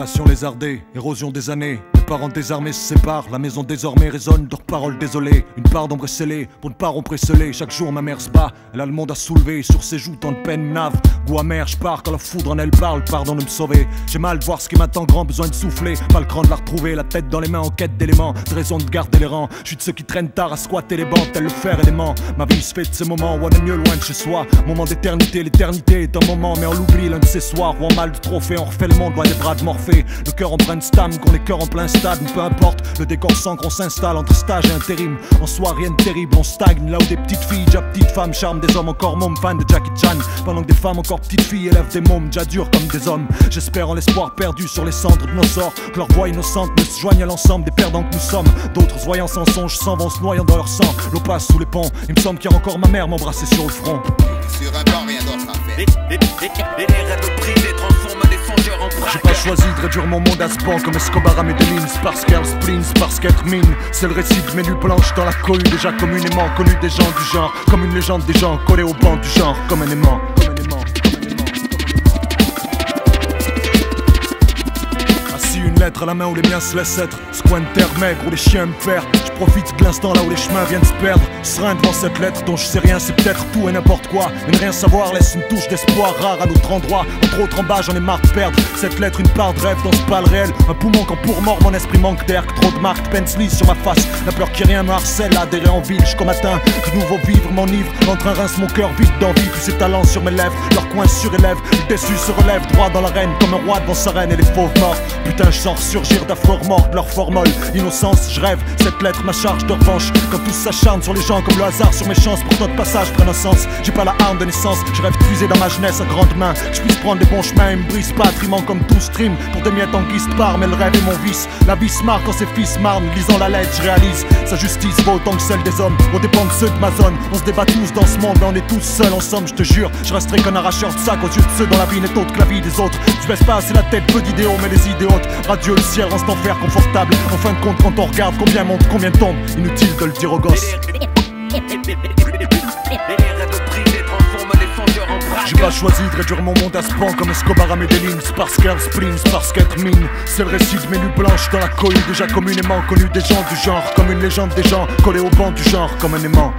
Inflation lézardée, érosion des années. Les parents désarmés se séparent, la maison désormais résonne leurs paroles désolées. Une part d'ombre est scellée, pour ne pas rompre et sceller. Chaque jour ma mère se bat, elle a le monde à soulever. Sur ses joues tant de peine nave, goût amer, je pars quand la foudre en elle parle, pardon de me sauver. J'ai mal de voir ce qui m'attend, grand besoin de souffler. Pas le cran de la retrouver, la tête dans les mains en quête d'éléments. De raison de garder les rangs, je suis de ceux qui traînent tard à squatter les bancs, tel le fer élément. Ma vie se fait de ces moments où on est mieux loin de chez soi. Moment d'éternité, l'éternité est un moment, mais on l'oublie l'un de ces soirs où en mal de trophée on refait le monde loin des bras de Morphée. Le cœur empreint de stam, qu'on les cœurs en plein stade, peu importe le décor sangre, on s'installe entre stage et intérim. En soi rien de terrible, on stagne là où des petites filles, déjà petites femmes, charme des hommes encore mômes, fan de Jackie Chan. Pendant que des femmes encore petites filles élèvent des mômes, déjà durs comme des hommes. J'espère en l'espoir perdu sur les cendres de nos sorts, que leur voix innocente ne se joigne à l'ensemble des perdants que nous sommes. D'autres voyant sans songe s'en vont se noyant dans leur sang. L'eau passe sous les ponts, il me semble qu'il y a encore ma mère m'embrasser sur le front. Sur un banc, rien d'autre à faire. Les rêves privés transforment les songeurs en braque. J'ai pas choisi de réduire mon monde à ce banc comme Escobar à Medellin. Parce qu'elle spleen, parce qu'être mine, c'est le récit de mes nuits blanches dans la cohue déjà communément connue des gens du genre, comme une légende des gens collée au banc du genre, comme un aimant. Lettre à la main où les miens se laissent être, ce coin de terre maigre où les chiens me perdent. Je profite de l'instant là où les chemins viennent se perdre. Serein devant cette lettre dont je sais rien, c'est peut-être tout et n'importe quoi. Mais ne rien savoir laisse une touche d'espoir rare à notre endroit. Entre autres en bas j'en ai marre de perdre cette lettre, une part de rêve dans ce pâle réel. Un poumon quand pour mort mon esprit manque d'air, que trop de marques pencilent sur ma face. La peur qui rien me harcèle, adhéré en ville jusqu'au matin. Du nouveau vivre m'enivre, entre un rince mon cœur vide d'envie. Tous ces talents sur mes lèvres, leur coin surélève. Le déçu se relève droit dans l'arène, comme un roi devant sa reine et les fauves morts. Putain, surgir d'affaires mortes, leur formule innocence, je rêve, cette lettre ma charge de revanche. Quand tous s'acharnent sur les gens comme le hasard sur mes chances, pour notre passage prennent un sens. J'ai pas la arme de naissance, je rêve puiser dans ma jeunesse à grandes mains, je puisse prendre des bons chemins et me brise pas, trimant comme tout stream pour des miettes en guise de part. Mais le rêve est mon vice, la vie se marre quand ses fils marnent. Lisant la lettre, je réalise, sa justice vaut autant que celle des hommes. On dépend de ceux de ma zone, on se débat tous dans ce monde, mais on est tous seuls en somme, je te jure. Je resterai qu'un arracheur de sac aux yeux de ceux dont la vie n'est autre que la vie des autres. Tu baisses pas assez la tête, peu d'idéaux, mais les idées hautes. Adieu le ciel, reste en fer confortable. En fin de compte, quand on regarde combien monte, combien tombe, inutile de le dire aux gosses. J'ai pas choisi de réduire mon monde à ce banc comme Escobar à Medellin. Parce qu'elle spleen, parce qu'être mine, c'est le récit de mes nuits blanches dans la cohue déjà communément connue des gens du genre, comme une légende des gens collée au banc du genre, comme un aimant.